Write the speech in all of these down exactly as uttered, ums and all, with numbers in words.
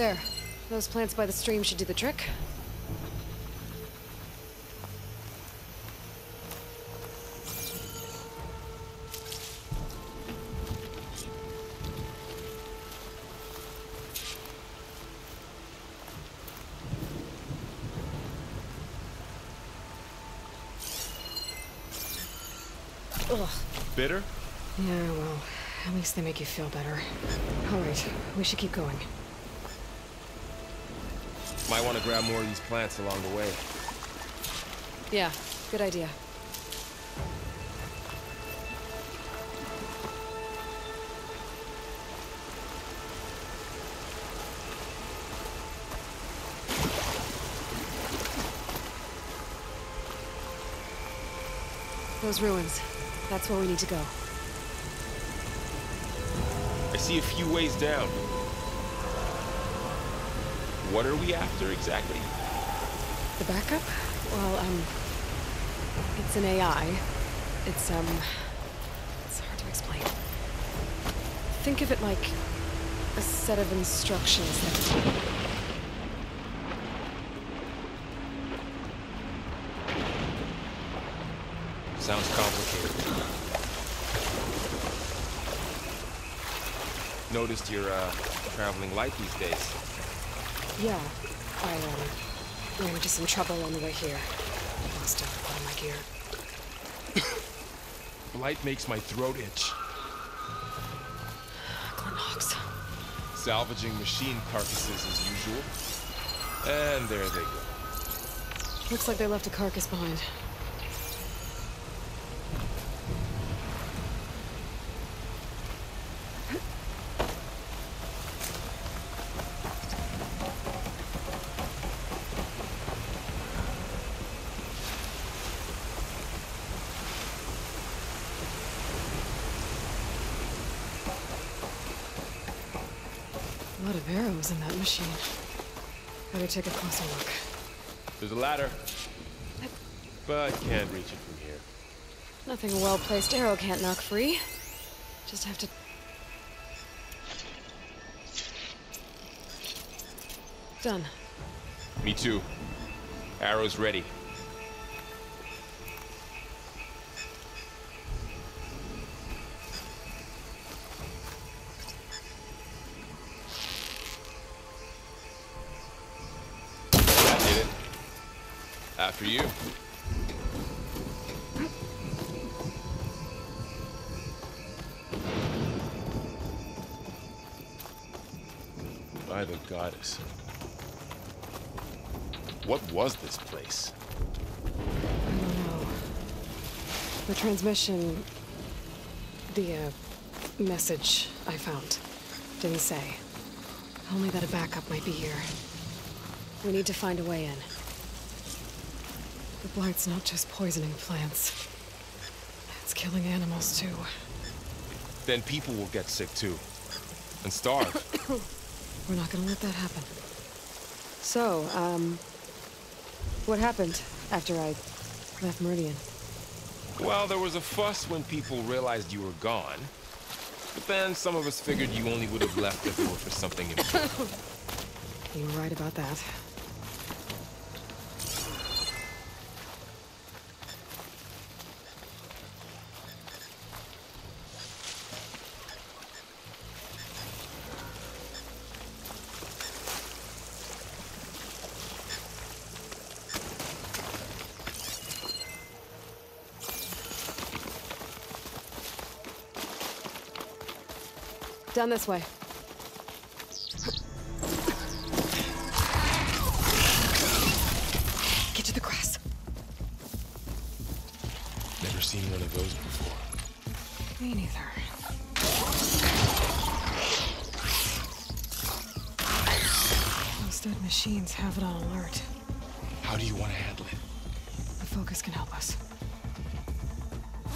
there. Those plants by the stream should do the trick. Ugh. Bitter? Yeah, well, at least they make you feel better. Alright, we should keep going. Might want to grab more of these plants along the way. Yeah, good idea. Those ruins. That's where we need to go. I see a few ways down. What are we after exactly? The backup? Well, um, it's an A I. It's, um, it's hard to explain. Think of it like a set of instructions that... Sounds complicated. Noticed you're, uh, traveling light these days. Yeah, I, um, ran into some trouble on the way here. I lost a lot of my gear. Blight makes my throat itch. Glen Hawks. Salvaging machine carcasses as usual. And there they go. Looks like they left a carcass behind. A lot of arrows in that machine. Better take a closer look. There's a ladder, but can't reach it from here. Nothing a well-placed arrow can't knock free. Just have to... Done. Me too. Arrow's ready. After you. By the goddess. What was this place? I don't know. The transmission... The, uh, message I found. Didn't say. Only that a backup might be here. We need to find a way in. The Blight's not just poisoning plants. It's killing animals, too. Then people will get sick, too. And starve. We're not gonna let that happen. So, um... what happened after I left Meridian? Well, there was a fuss when people realized you were gone. But then some of us figured you only would have left if it were for something important. You were right about that. Down this way. Get to the grass. Never seen one of those before. Me neither. Those dead machines have it on alert. How do you want to handle it? The Focus can help us.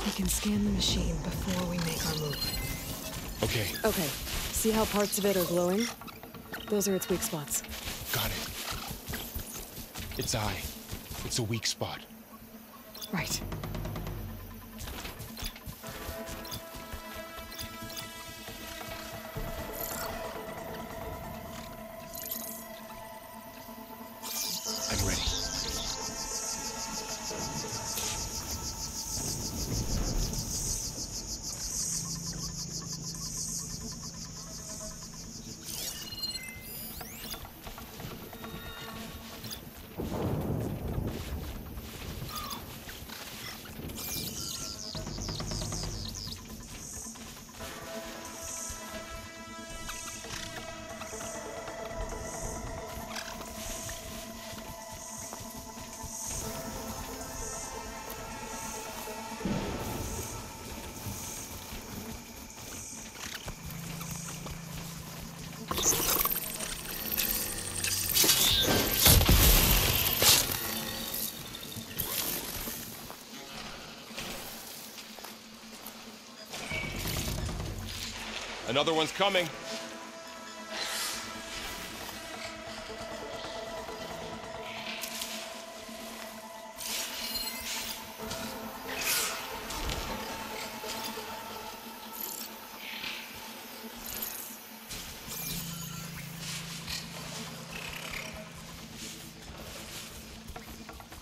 We can scan the machine before we make our move. Okay. Okay. See how parts of it are glowing? Those are its weak spots. Got it. It's eye. It's a weak spot. Right. Another one's coming.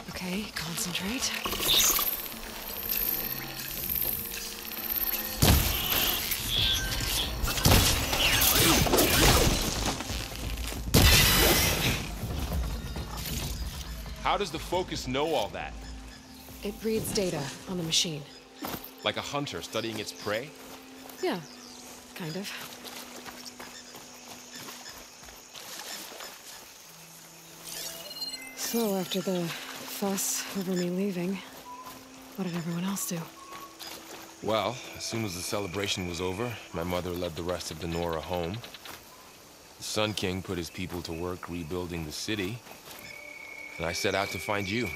Okay, concentrate. How does the Focus know all that? It reads data on the machine. Like a hunter studying its prey? Yeah, kind of. So after the fuss over me leaving, what did everyone else do? Well, as soon as the celebration was over, my mother led the rest of the Nora home. The Sun King put his people to work rebuilding the city, and I set out to find you.